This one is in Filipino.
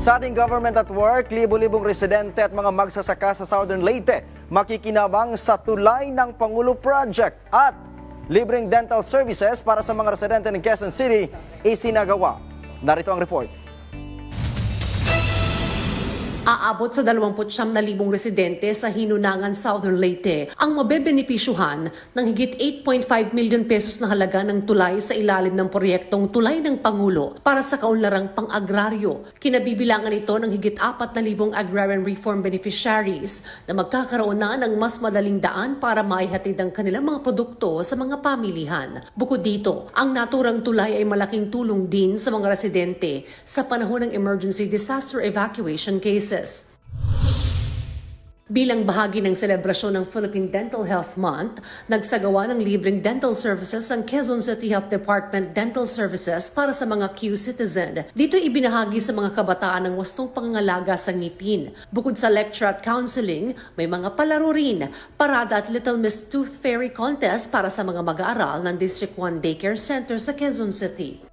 Sa ating government at work, libo-libong residente at mga magsasaka sa Southern Leyte makikinabang sa Tulay ng Pangulo Project at libreng dental services para sa mga residente ng Quezon City isinagawa. Narito ang report. Aabot sa 29,000 residente sa Hinunangan, Southern Leyte ang mabebenepisyuhan ng higit 8.5 milyon pesos na halaga ng tulay sa ilalim ng proyektong Tulay ng Pangulo para sa kaunlarang pang-agraryo. Kinabibilangan ito ng higit 4,000 agrarian reform beneficiaries na magkakaroon na ng mas madaling daan para maihatid ang kanilang mga produkto sa mga pamilihan. Bukod dito, ang naturang tulay ay malaking tulong din sa mga residente sa panahon ng emergency disaster evacuation cases. Bilang bahagi ng selebrasyon ng Philippine Dental Health Month, nagsagawa ng libreng dental services ang Quezon City Health Department Dental Services para sa mga Q-Citizen. Dito ibinahagi sa mga kabataan ang wastong pangangalaga sa ngipin. Bukod sa lecture at counseling, may mga palaro rin, parada at Little Miss Tooth Fairy Contest para sa mga mag-aaral ng District 1 Day Care Center sa Quezon City.